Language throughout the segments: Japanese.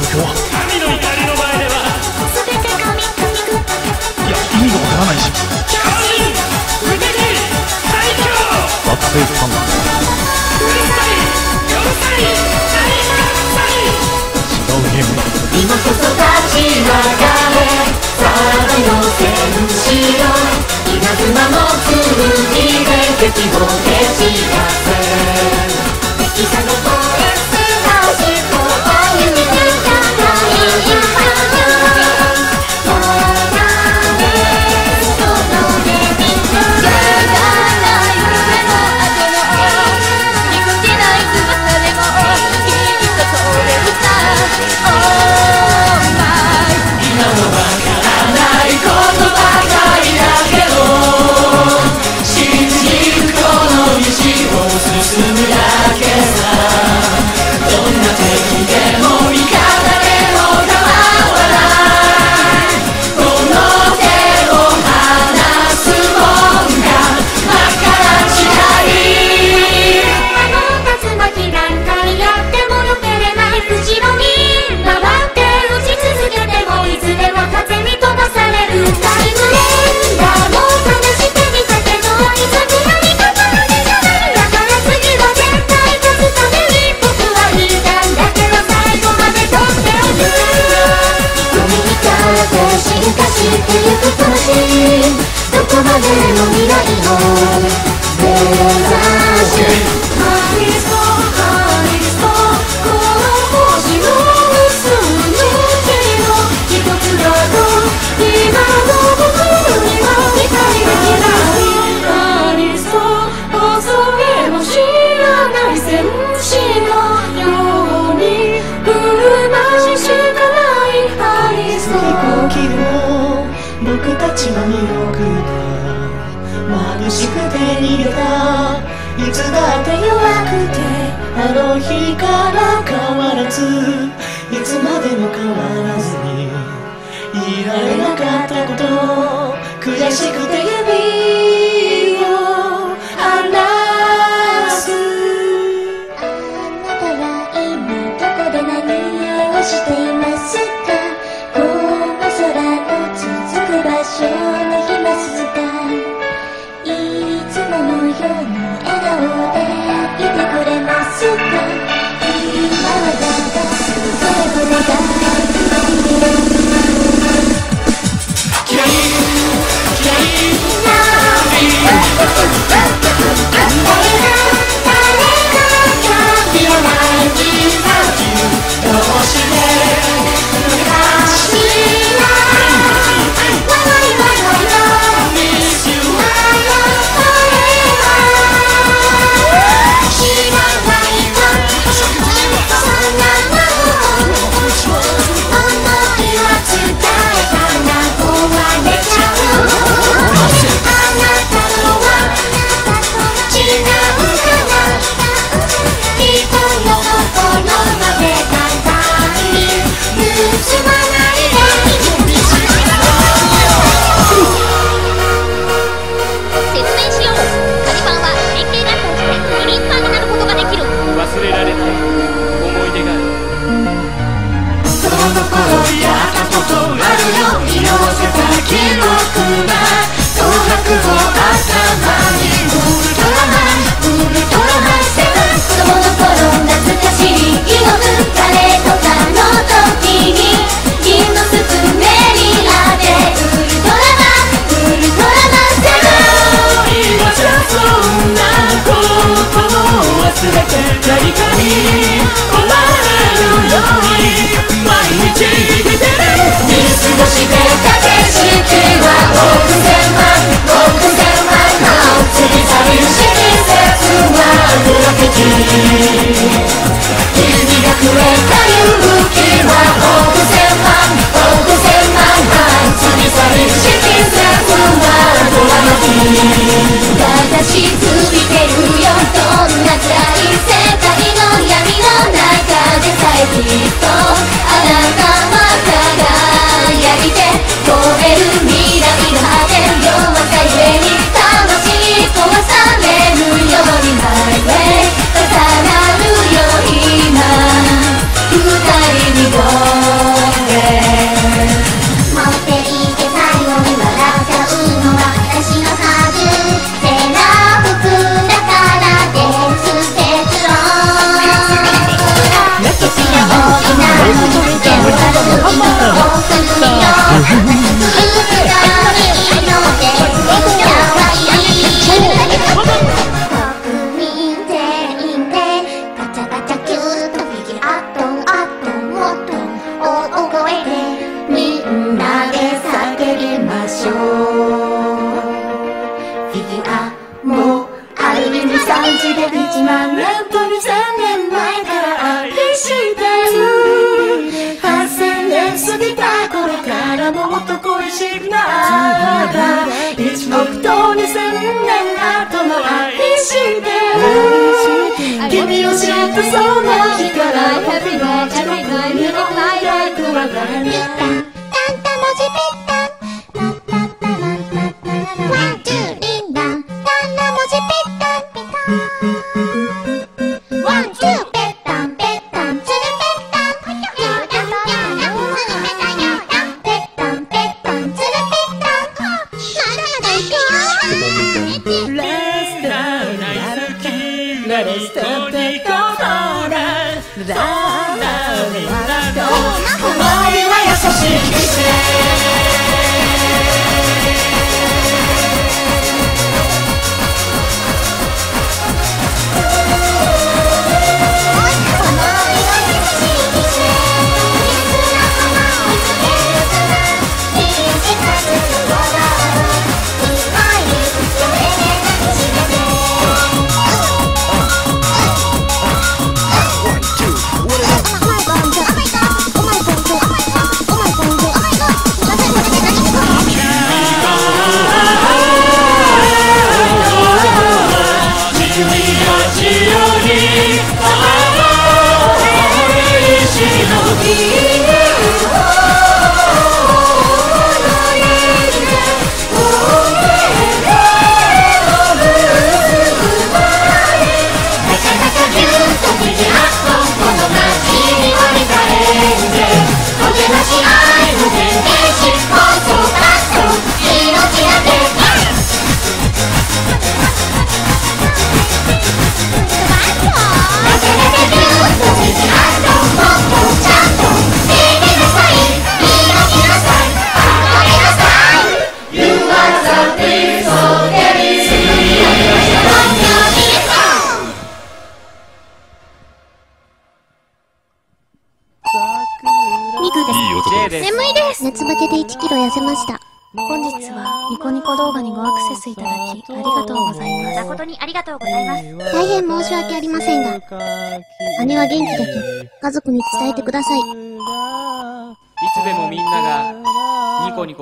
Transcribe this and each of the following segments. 状況は神の怒りの前では全て神神いや意味がわからないし巨人腕で最強バックフェイスパンダうるさいうるさい大喝采違うゲームだ今こそ立ち上がれサードの戦士よ稲妻の剣で敵を蹴散らせ敵さのいつだって弱くてあの日から変わらずいつまでも変わらずにいられなかったこと悔しくて指を離すあなたは今どこで何をしていますかこの空の続く場所の暇すかいつものようなきっとあなたは輝いて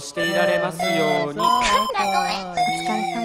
していられますように。お疲れ様